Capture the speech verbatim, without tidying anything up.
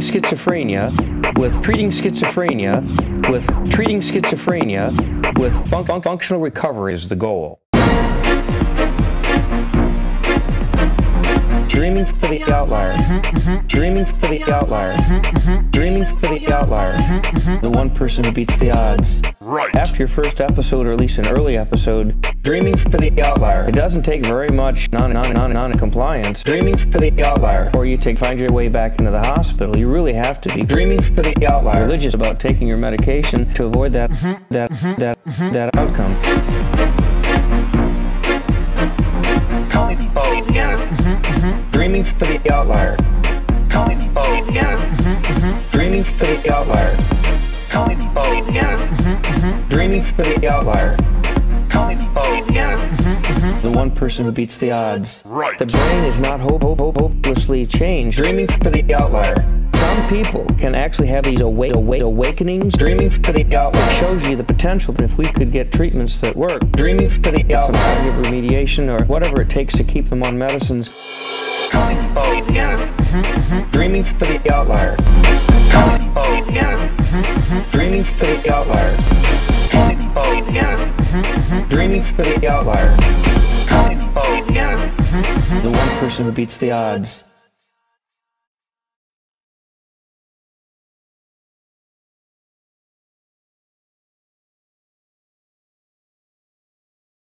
treating schizophrenia, with treating schizophrenia, with treating schizophrenia, with fun- fun- functional recovery is the goal. Dreaming for the outlier. Mm-hmm, mm-hmm. Dreaming for the outlier. Mm-hmm, mm-hmm. Dreaming for the outlier. Mm-hmm, mm-hmm. The one person who beats the odds. Right. After your first episode, or at least an early episode, dreaming for the outlier. It doesn't take very much non non non non compliance. Dreaming for the outlier. Before you take find your way back into the hospital, you really have to be dreaming for the outlier. Religious about taking your medication to avoid that mm-hmm, that mm-hmm, that mm-hmm. that outcome. Dreaming for the outlier. Call me bold together. Dreaming for the outlier. Call me bold together. Dreaming for the outlier. Call me bold together. The one person who beats the odds. Right. The brain is not hope, hope, hope, hopelessly changed. Dreaming for the outlier. Some people can actually have these awa- awa- awakenings. Dreaming for the outlier shows you the potential that if we could get treatments that work. Dreaming for the outlier. Some kind of remediation or whatever it takes to keep them on medicines. Calling me bold together. Dreaming for the outlier. Calling me bold together. Dreaming for the outlier. Calling me bold together. Dreaming for the outlier. Calling me bold together. The one person who beats the odds.